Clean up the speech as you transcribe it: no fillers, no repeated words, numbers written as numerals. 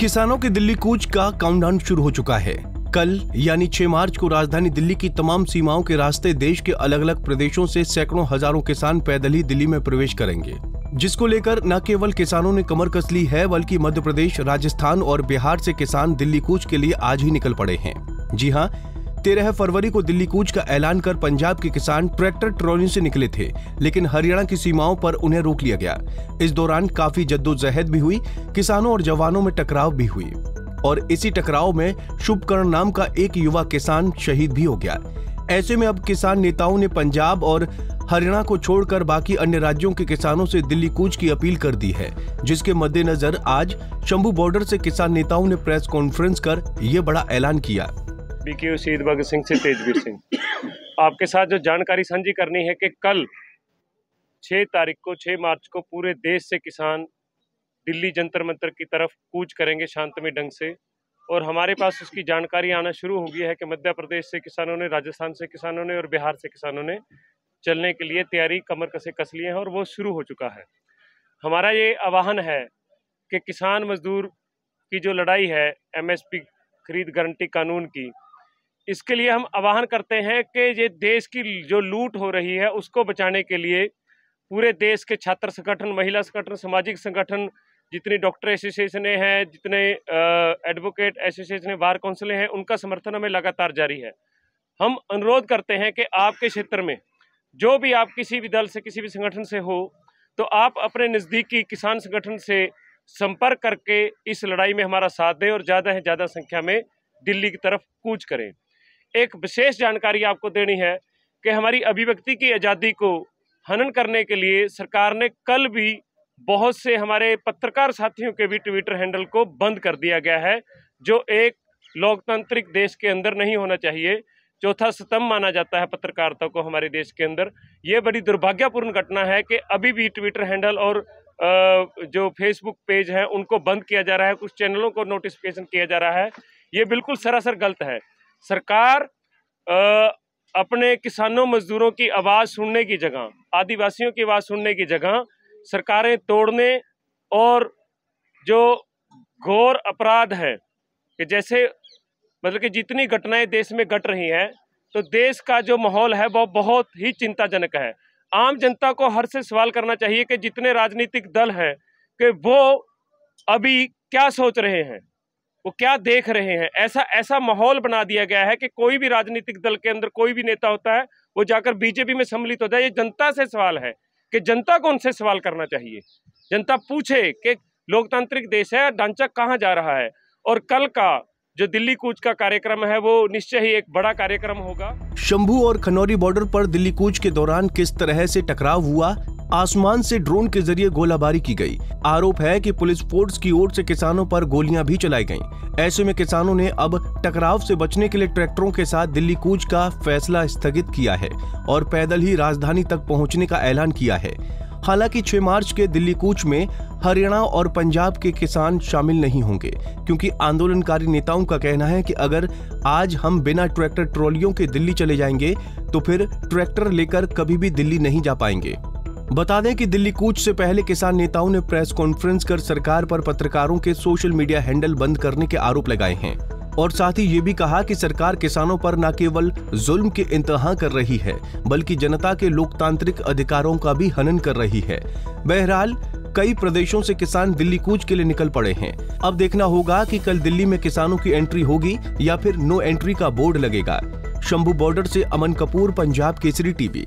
किसानों की दिल्ली कूच का काउंटडाउन शुरू हो चुका है। कल यानी 6 मार्च को राजधानी दिल्ली की तमाम सीमाओं के रास्ते देश के अलग अलग प्रदेशों से सैकड़ों हजारों किसान पैदल ही दिल्ली में प्रवेश करेंगे, जिसको लेकर न केवल किसानों ने कमर कस ली है बल्कि मध्य प्रदेश, राजस्थान और बिहार से किसान दिल्ली कूच के लिए आज ही निकल पड़े हैं। जी हाँ, 13 फरवरी को दिल्ली कूच का ऐलान कर पंजाब के किसान ट्रैक्टर ट्रॉली से निकले थे, लेकिन हरियाणा की सीमाओं पर उन्हें रोक लिया गया। इस दौरान काफी जद्दोजहद भी हुई, किसानों और जवानों में टकराव भी हुई और इसी टकराव में शुभकरण नाम का एक युवा किसान शहीद भी हो गया। ऐसे में अब किसान नेताओं ने पंजाब और हरियाणा को छोड़कर बाकी अन्य राज्यों के किसानों से दिल्ली कूच की अपील कर दी है, जिसके मद्देनजर आज शंभू बॉर्डर से किसान नेताओं ने प्रेस कॉन्फ्रेंस कर ये बड़ा ऐलान किया। बीके यू भगत सिंह से तेजवीर सिंह आपके साथ जो जानकारी साझी करनी है कि कल 6 तारीख को 6 मार्च को पूरे देश से किसान दिल्ली जंतर मंतर की तरफ कूच करेंगे शांतमय ढंग से, और हमारे पास उसकी जानकारी आना शुरू हो गई है कि मध्य प्रदेश से किसानों ने, राजस्थान से किसानों ने और बिहार से किसानों ने चलने के लिए तैयारी कमर कसे कस लिए हैं और वो शुरू हो चुका है। हमारा ये आह्वान है कि किसान मजदूर की जो लड़ाई है MSP खरीद गारंटी कानून की, इसके लिए हम आह्वान करते हैं कि ये देश की जो लूट हो रही है उसको बचाने के लिए पूरे देश के छात्र संगठन, महिला संगठन, सामाजिक संगठन, जितनी डॉक्टर एसोसिएशनें हैं, जितने एडवोकेट एसोसिएशनें, बार काउंसिलें हैं, उनका समर्थन हमें लगातार जारी है। हम अनुरोध करते हैं कि आपके क्षेत्र में जो भी आप किसी भी दल से, किसी भी संगठन से हो, तो आप अपने नज़दीकी किसान संगठन से संपर्क करके इस लड़ाई में हमारा साथ दें और ज़्यादा से ज़्यादा संख्या में दिल्ली की तरफ कूच करें। एक विशेष जानकारी आपको देनी है कि हमारी अभिव्यक्ति की आज़ादी को हनन करने के लिए सरकार ने कल भी बहुत से हमारे पत्रकार साथियों के भी ट्विटर हैंडल को बंद कर दिया गया है, जो एक लोकतांत्रिक देश के अंदर नहीं होना चाहिए। चौथा स्तंभ माना जाता है पत्रकारिता को हमारे देश के अंदर। ये बड़ी दुर्भाग्यपूर्ण घटना है कि अभी भी ट्विटर हैंडल और जो फेसबुक पेज हैं उनको बंद किया जा रहा है, कुछ चैनलों को नोटिफिकेशन किया जा रहा है। ये बिल्कुल सरासर गलत है। सरकार अपने किसानों मजदूरों की आवाज़ सुनने की जगह, आदिवासियों की आवाज़ सुनने की जगह सरकारें तोड़ने और जो घोर अपराध है कि जैसे मतलब कि जितनी घटनाएं देश में घट रही हैं, तो देश का जो माहौल है वो बहुत ही चिंताजनक है। आम जनता को हर से सवाल करना चाहिए कि जितने राजनीतिक दल हैं कि वो अभी क्या सोच रहे हैं, वो क्या देख रहे हैं। ऐसा ऐसा माहौल बना दिया गया है कि कोई भी राजनीतिक दल के अंदर कोई भी नेता होता है वो जाकर बीजेपी में सम्मिलित हो जाए। ये जनता से सवाल है कि जनता को उनसे सवाल करना चाहिए, जनता पूछे कि लोकतांत्रिक देश है, ढांचा कहाँ जा रहा है। और कल का जो दिल्ली कूच का कार्यक्रम है वो निश्चय ही एक बड़ा कार्यक्रम होगा। शंभू और खनौरी बॉर्डर पर दिल्ली कूच के दौरान किस तरह से टकराव हुआ, आसमान से ड्रोन के जरिए गोलाबारी की गई। आरोप है कि पुलिस फोर्स की ओर से किसानों पर गोलियां भी चलाई गईं। ऐसे में किसानों ने अब टकराव से बचने के लिए ट्रैक्टरों के साथ दिल्ली कूच का फैसला स्थगित किया है और पैदल ही राजधानी तक पहुंचने का ऐलान किया है। हालांकि 6 मार्च के दिल्ली कूच में हरियाणा और पंजाब के किसान शामिल नहीं होंगे, क्योंकि आंदोलनकारी नेताओं का कहना है कि अगर आज हम बिना ट्रैक्टर ट्रॉलियों के दिल्ली चले जाएंगे तो फिर ट्रैक्टर लेकर कभी भी दिल्ली नहीं जा पाएंगे। बता दें कि दिल्ली कूच से पहले किसान नेताओं ने प्रेस कॉन्फ्रेंस कर सरकार पर पत्रकारों के सोशल मीडिया हैंडल बंद करने के आरोप लगाए हैं और साथ ही ये भी कहा कि सरकार किसानों पर न केवल जुल्म की इंतहा कर रही है बल्कि जनता के लोकतांत्रिक अधिकारों का भी हनन कर रही है। बहरहाल कई प्रदेशों से किसान दिल्ली कूच के लिए निकल पड़े हैं। अब देखना होगा कि कल दिल्ली में किसानों की एंट्री होगी या फिर नो एंट्री का बोर्ड लगेगा। शंभू बॉर्डर से अमन कपूर, पंजाब केसरी टीवी।